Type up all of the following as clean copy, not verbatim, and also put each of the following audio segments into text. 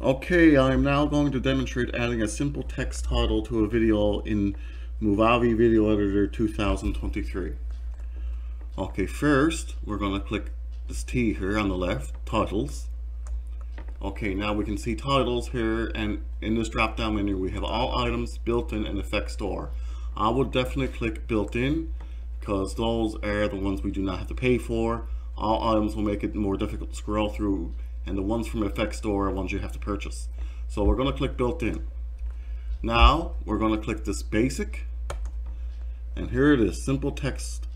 Okay, I'm now going to demonstrate adding a simple text title to a video in Movavi Video Editor 2023. Okay, first we're going to click this T here on the left, Titles. Okay, now we can see titles here, and in this drop down menu we have all items, built-in and effect store. I would definitely click built-in because those are the ones we do not have to pay for. All items will make it more difficult to scroll through, and the ones from Effect Store are ones you have to purchase. So we're going to click built-in. Now we're going to click this basic, and here it is, simple text.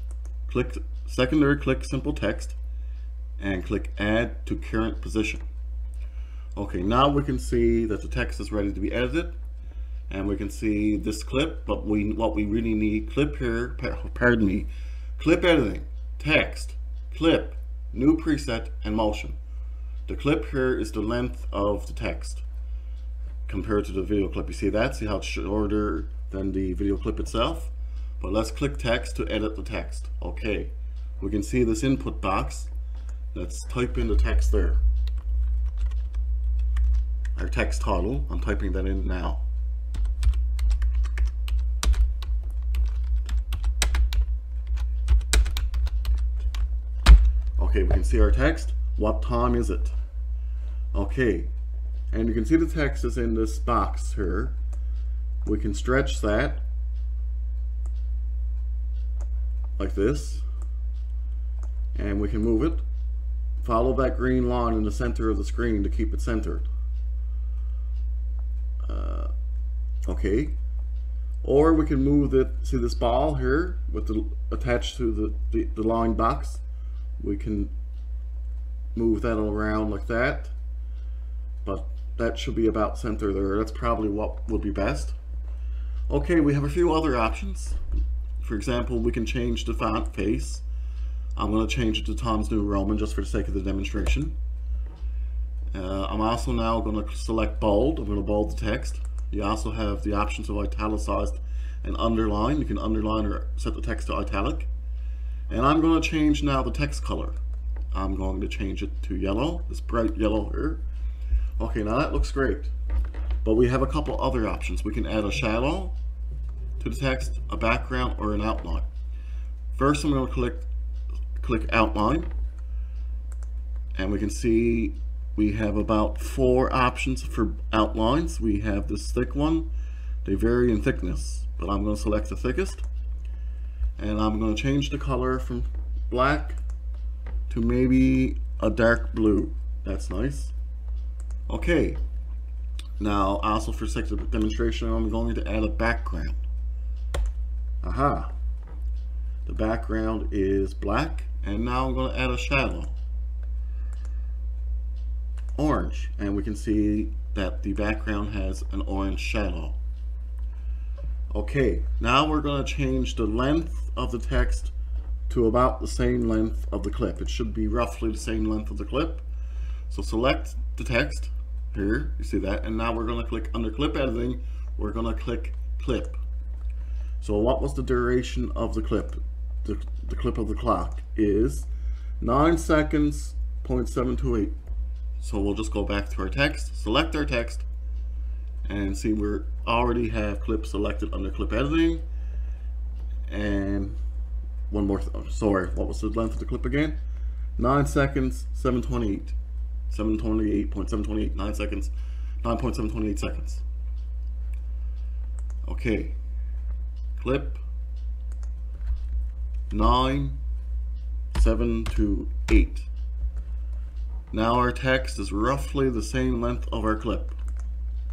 Click secondary, click simple text, and click add to current position. Okay, now we can see that the text is ready to be edited, and we can see this clip. But what we really need, clip here, pardon me, clip editing, text, clip, new preset, and motion. The clip here is the length of the text compared to the video clip. You see that? See how it's shorter than the video clip itself? But let's click text to edit the text. Okay, we can see this input box. Let's type in the text there. Our text title, I'm typing that in now. Okay, we can see our text. What time is it? Okay, and you can see the text is in this box here. We can stretch that like this, and we can move it. Follow that green line in the center of the screen to keep it centered. Okay, or we can move it. See this ball here with the attached to the line box. We can move that around like that, but that should be about center there. That's probably what would be best. Okay, we have a few other options. For example, we can change the font face. I'm going to change it to Times New Roman just for the sake of the demonstration. I'm also now going to select bold. I'm going to bold the text. You also have the options of italicized and underline. You can underline or set the text to italic. And I'm going to change now the text color. I'm going to change it to yellow, this bright yellow here. Okay, now that looks great. But we have a couple other options. We can add a shadow to the text, a background, or an outline. First, I'm going to click outline. And we can see we have about four options for outlines. We have this thick one. They vary in thickness, but I'm going to select the thickest. And I'm going to change the color from black to maybe a dark blue. That's nice. Okay, now also for sake of demonstration, I'm going to add a background. Aha, the background is black, and now I'm going to add a shadow, orange, and we can see that the background has an orange shadow. Okay, now we're going to change the length of the text to about the same length of the clip. It should be roughly the same length of the clip. So select the text here, you see that, and now we're going to click under clip editing, we're going to click clip. So what was the duration of the clip? The clip of the clock is 9 seconds, 0.728. So we'll just go back to our text, select our text, and see we already have clip selected under clip editing. And one more, sorry, what was the length of the clip again? 9.728 seconds. Okay, clip 9.728. Now our text is roughly the same length of our clip,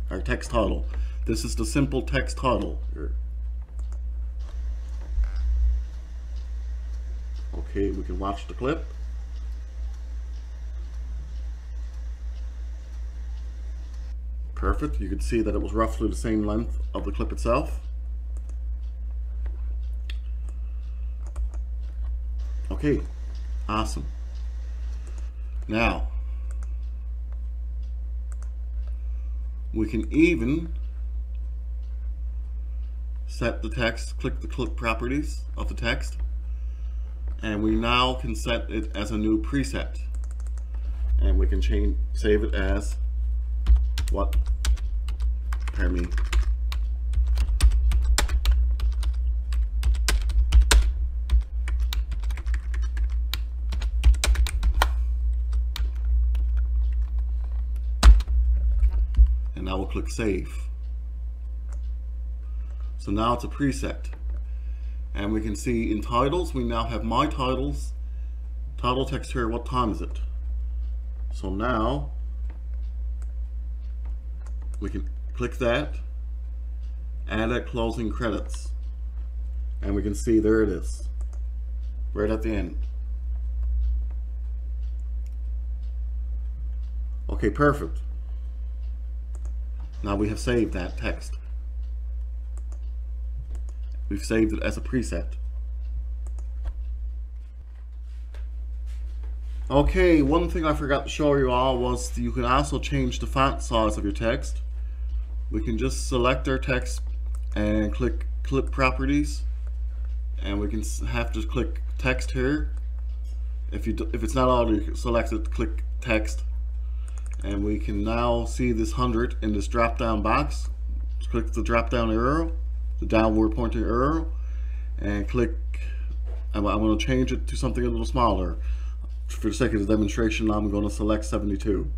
our text title. This is the simple text title here. Okay, we can watch the clip. Perfect, you can see that it was roughly the same length of the clip itself. Okay, awesome. Now, we can even set the text, click the clip properties of the text, and we now can set it as a new preset, and we can save it as what and I will click save. So now it's a preset, and we can see in titles we now have my titles, title text here, what time is it. So now we can click that, add a closing credits, and we can see there it is right at the end. Okay, perfect. Now we have saved that text. We've saved it as a preset. Okay, one thing I forgot to show you all was you can also change the font size of your text. We can just select our text and click clip properties, and we can have to click text here. If it's not already selected, click text, and we can now see this 100 in this drop down box. Just click the drop down arrow, the downward pointing arrow, and click, I'm going to change it to something a little smaller. For the sake of the demonstration, I'm going to select 72.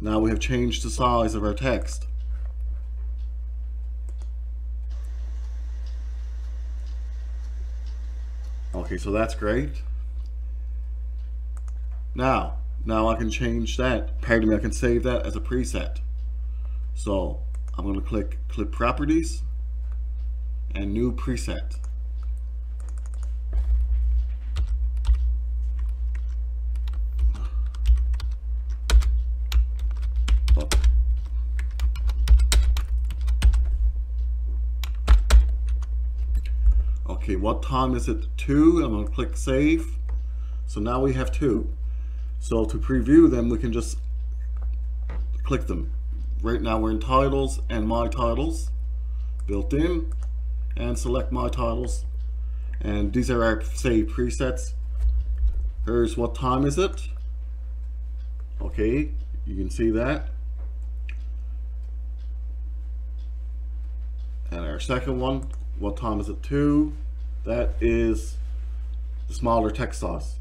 Now we have changed the size of our text. Okay, so that's great. Now I can change that. Pardon me, I can save that as a preset. So I'm going to click Clip Properties and New Preset. Okay, what time is it? 2. I'm going to click save. So now we have 2. So to preview them, we can just click them. Right now we're in titles and my titles built in, and select my titles, and these are our saved presets. Here's what time is it. Okay, you can see that. And our second one, what time is it? 2. That is the smaller text size.